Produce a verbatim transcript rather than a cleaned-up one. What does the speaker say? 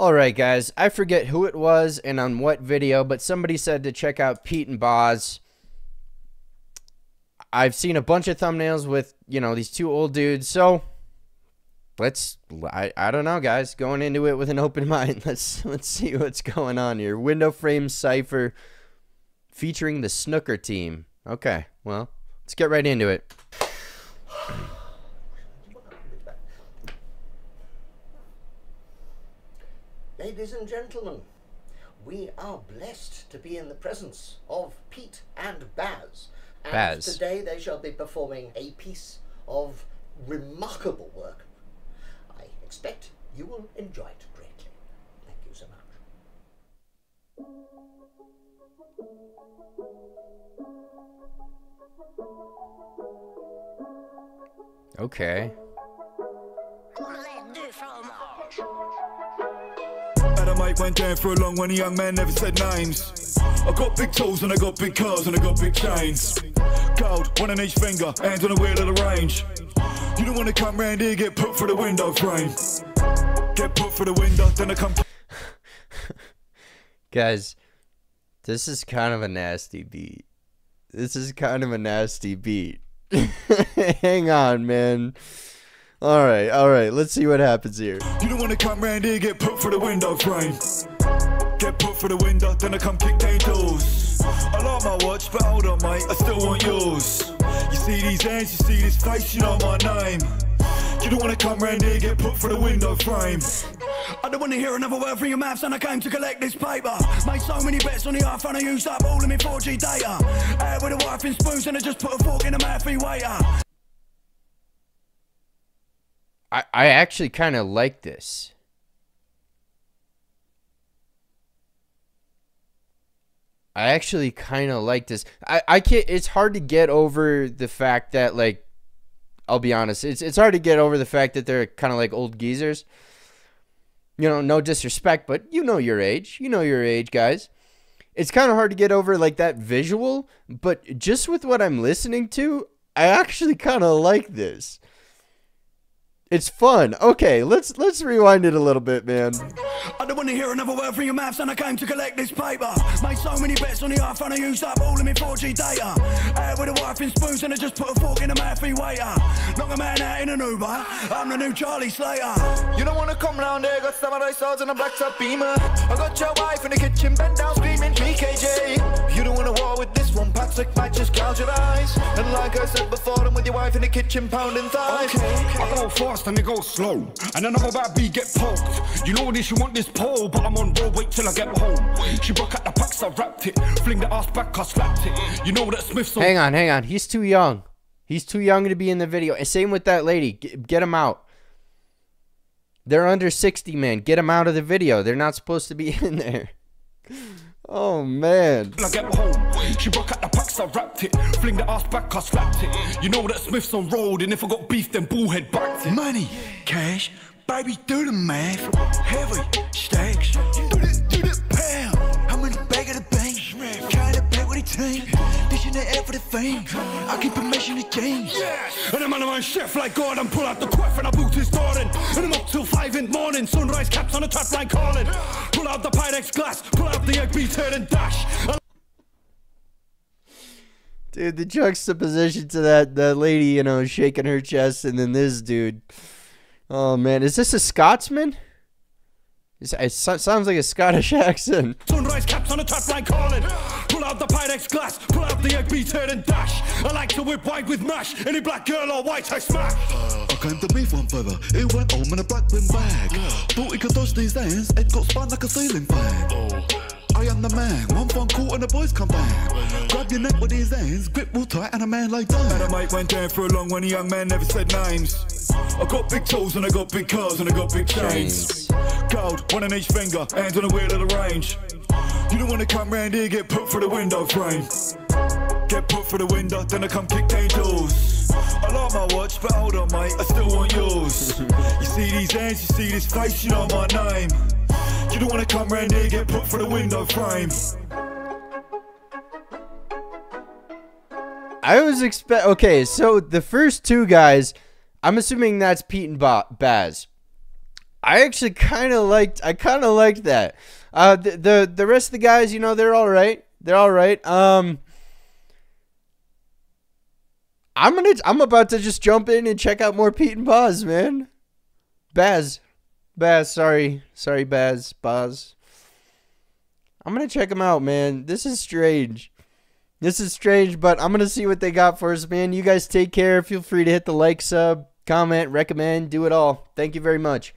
Alright guys, I forget who it was and on what video, but somebody said to check out Pete and Bas. I've seen a bunch of thumbnails with, you know, these two old dudes, so let's, I, I don't know guys, going into it with an open mind. Let's let's see what's going on here. Windowframe Cypher featuring the Snooker team. Okay, well, let's get right into it. Ladies and gentlemen, we are blessed to be in the presence of Pete and Bas. And Bas. Today they shall be performing a piece of remarkable work. I expect you will enjoy it greatly. Thank you so much. Okay. Mike went down for a long when a young man never said names. I got big tools and I got big cars and I got big chains. Gold, one on each finger, hands on the wheel of the range. You don't want to come round here, get put for the window frame. Get put for the window, then I come... Guys, this is kind of a nasty beat. This is kind of a nasty beat. Hang on, man. All right, all right. Let's see what happens here. You don't want to come round here, get put for the window frame. Get put for the window, then I come kick their doors. I like my watch, but hold on, mate, I still want yours. You see these hands, you see this face, you know my name. You don't want to come round here, get put for the window frame. I don't want to hear another word from your mouth, son. I came to collect this paper. Made so many bets on the iPhone, I used up all of my four G data. Out with a wife and spoons, and I just put a fork in the mouth for your waiter. I, I actually kind of like this. I actually kind of like this. I, I can't, it's hard to get over the fact that, like, I'll be honest, it's, it's hard to get over the fact that they're kind of like old geezers. You know, no disrespect, but you know your age. You know your age, guys. It's kind of hard to get over, like, that visual, but just with what I'm listening to, I actually kind of like this. It's fun. Okay, let's let's rewind it a little bit, man. I don't want to hear another word from your mouth, son. I came to collect this paper. Made so many bets on the iPhone, I used up all of my four G data. Out with a wife and spoons, and I just put a fork in the mouth for your waiter. Knock a man out in an Uber. I'm the new Charlie Slater. You don't want to come round here, got samurai swords and a black top beamer. I got your wife in the kitchen, bent down screaming B K J. You don't want to war with this one, Patrick might just gouge your eyes. And like I said before, I'm with your wife in the kitchen, pounding thighs. Okay, okay. I go fast and they go slow, and then I'm about to be get poked. You know this, you want this pole, but I'm on road, wait till I get home. She broke out the packs, I wrapped it, fling the ass back, I slapped it. You know that Smith's on. Hang on, hang on, he's too young. He's too young to be in the video. And same with that lady, G get him out. They're under sixty, man, get him out of the video. They're not supposed to be in there. Oh, man. I get home. She broke out the packs, I wrapped it. Fling the ass back, I slapped it. You know that Smith's on road, and if I got beef, then bullhead backed it. Money, cash, baby, do the math. Heavy, stacks, do the, do the pound. I'm in the bag of the bank, trying to pay what it takes. Dishing the air for the fame, I keep a mission to change. And I'm on my chef like Gordon, pull out the quiff and I boot his door in. And I'm up till five in the morning, sunrise caps on the trap line calling. Pull out the Pyrex glass, pull out the egg beater and dash. Dude, the juxtaposition to that, that lady, you know, shaking her chest, and then this dude. Oh, man. Is this a Scotsman? It's, it sounds like a Scottish accent. Sunrise caps on the trap line calling. Pull out the Pyrex glass, pull out the egg beater and dash. I like to whip wide with mash. Any black girl or white, I smash. I came to beef one fella, he went home in a black bin bag. Thought he could dodge these hands, it got spun like a ceiling fan. I am the man, one phone call and the boys come back. Grab your neck with these hands, grip will tight and a man like that. And a mate went down for a long when a young man never said names. I got big tools and I got big cars and I got big chains. Gold, one on each finger, hands on the wheel of the range. You don't want to come round here, get put for the window frame. Get put for the window, then I come kick their doors. I like my watch, but hold on, mate, I still want yours. You see these hands, you see this face, you know my name. You don't want to come round here, get put for the window frame. I was expect... Okay, so the first two guys, I'm assuming that's Pete and Bas. I actually kind of liked, I kind of liked that. Uh, the, the, the rest of the guys, you know, they're all right. They're all right. Um, I'm gonna, I'm about to just jump in and check out more Pete and Bas, man. Baz, Baz, sorry, sorry, Baz, Baz. I'm gonna check them out, man. This is strange. This is strange, but I'm gonna see what they got for us, man. You guys take care. Feel free to hit the like, sub, comment, recommend, do it all. Thank you very much.